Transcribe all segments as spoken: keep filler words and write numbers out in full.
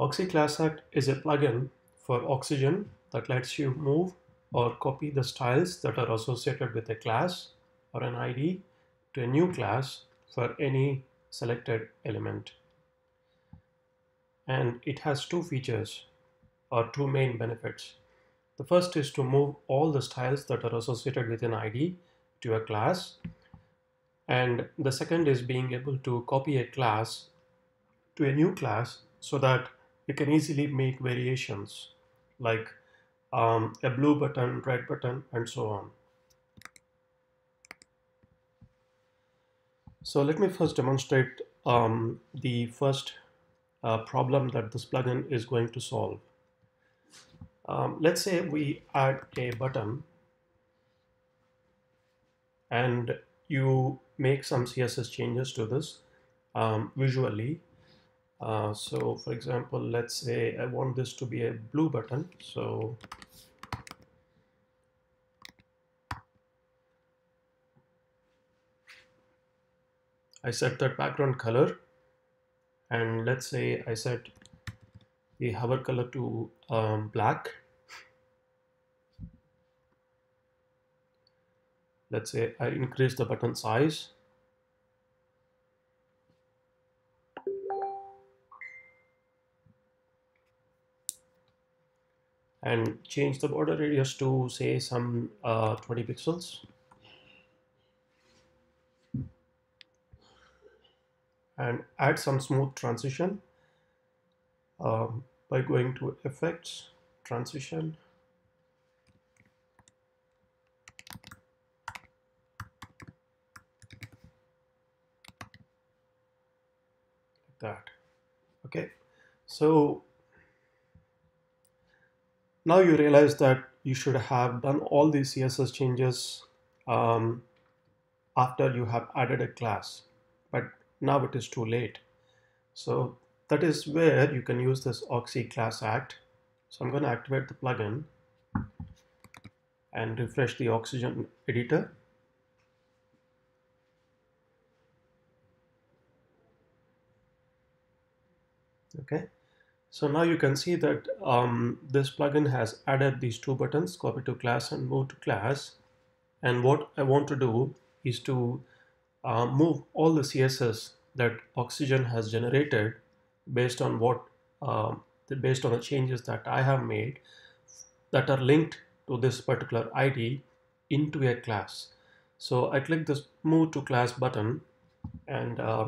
Oxy Class Act is a plugin for Oxygen that lets you move or copy the styles that are associated with a class or an I D to a new class for any selected element. And it has two features or two main benefits. The first is to move all the styles that are associated with an I D to a class. And the second is being able to copy a class to a new class so that you can easily make variations like um, a blue button, red button, and so on. So let me first demonstrate um, the first uh, problem that this plugin is going to solve. Um, let's say we add a button and you make some C S S changes to this um, visually. Uh, so for example, let's say I want this to be a blue button. So I set that background color, and let's say I set the hover color to um, black. Let's say I increase the button size. And change the border radius to say some uh, twenty pixels. And add some smooth transition um, by going to Effects, Transition. Like that. Okay, so now you realize that you should have done all these C S S changes um, after you have added a class, but now it is too late. So that is where you can use this Oxy Class Act. So I'm going to activate the plugin and refresh the Oxygen editor. Okay, so now you can see that um, this plugin has added these two buttons, copy to class and move to class. And what I want to do is to Uh, move all the C S S that Oxygen has generated based on what uh, based on the changes that I have made that are linked to this particular I D into a class. So I click this move to class button, and uh,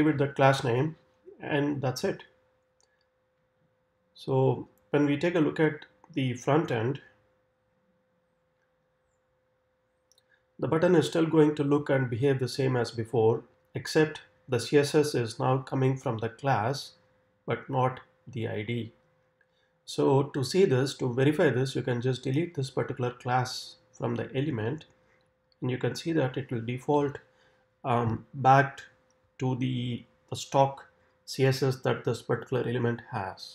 give it the class name, and that's it. So when we take a look at the front end, the button is still going to look and behave the same as before, except the C S S is now coming from the class, but not the I D. So to see this, to verify this, you can just delete this particular class from the element, and you can see that it will default um, back to the, the stock C S S that this particular element has.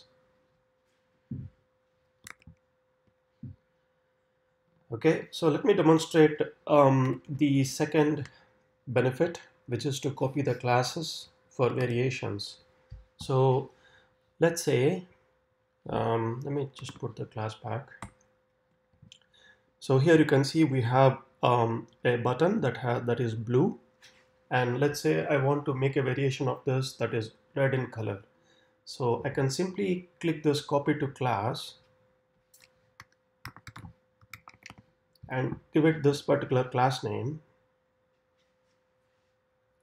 Okay, so let me demonstrate um, the second benefit, which is to copy the classes for variations. So let's say, um, let me just put the class back. So here you can see we have um, a button that, ha that is blue. And let's say I want to make a variation of this that is red in color. So I can simply click this copy to class and give it this particular class name,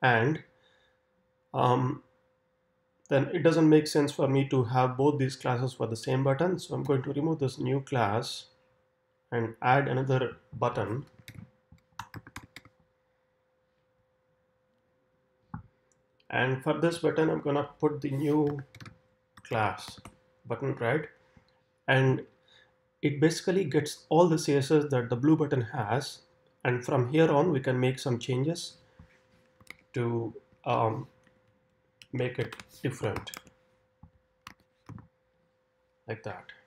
and um, then it doesn't make sense for me to have both these classes for the same button, so I'm going to remove this new class and add another button, and for this button I'm gonna put the new class button red, and it basically gets all the C S S that the blue button has, and from here on we can make some changes to um, make it different, like that.